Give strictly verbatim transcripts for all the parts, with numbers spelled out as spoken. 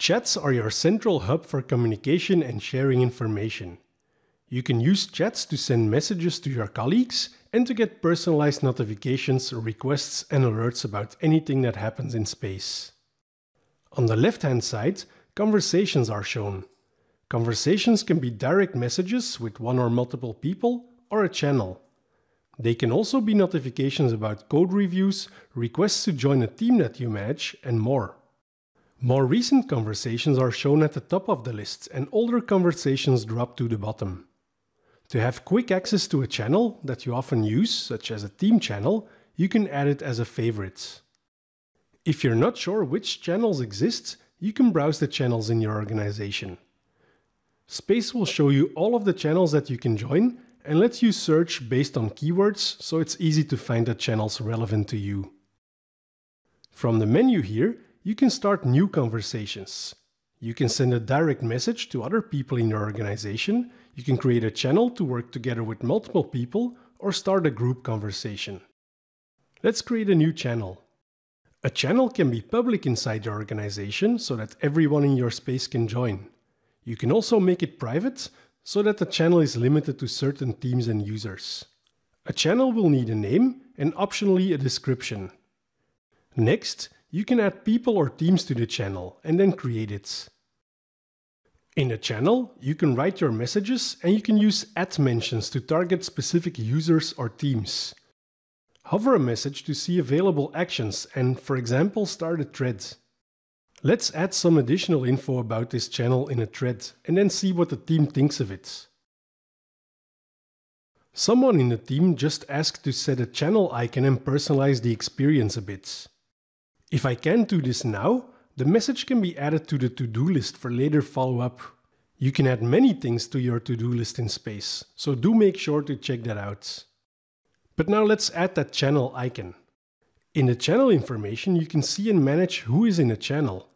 Chats are your central hub for communication and sharing information. You can use chats to send messages to your colleagues and to get personalized notifications, requests and alerts about anything that happens in space. On the left-hand side, conversations are shown. Conversations can be direct messages with one or multiple people or a channel. They can also be notifications about code reviews, requests to join a team that you match, and more. More recent conversations are shown at the top of the list and older conversations drop to the bottom. To have quick access to a channel that you often use, such as a team channel, you can add it as a favorite. If you're not sure which channels exist, you can browse the channels in your organization. Space will show you all of the channels that you can join and lets you search based on keywords, so it's easy to find the channels relevant to you. From the menu here, you can start new conversations. You can send a direct message to other people in your organization, you can create a channel to work together with multiple people, or start a group conversation. Let's create a new channel. A channel can be public inside your organization so that everyone in your space can join. You can also make it private so that the channel is limited to certain teams and users. A channel will need a name and optionally a description. Next, you can add people or teams to the channel and then create it. In the channel, you can write your messages and you can use at mentions to target specific users or teams. Hover a message to see available actions and, for example, start a thread. Let's add some additional info about this channel in a thread and then see what the team thinks of it. Someone in the team just asked to set a channel icon and personalize the experience a bit. If I can't do this now, the message can be added to the to-do list for later follow-up. You can add many things to your to-do list in space, so do make sure to check that out. But now let's add that channel icon. In the channel information, you can see and manage who is in a channel.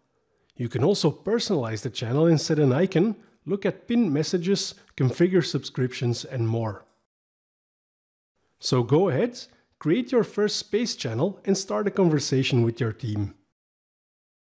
You can also personalize the channel and set an icon, look at pinned messages, configure subscriptions and more. So go ahead, create your first space channel and start a conversation with your team.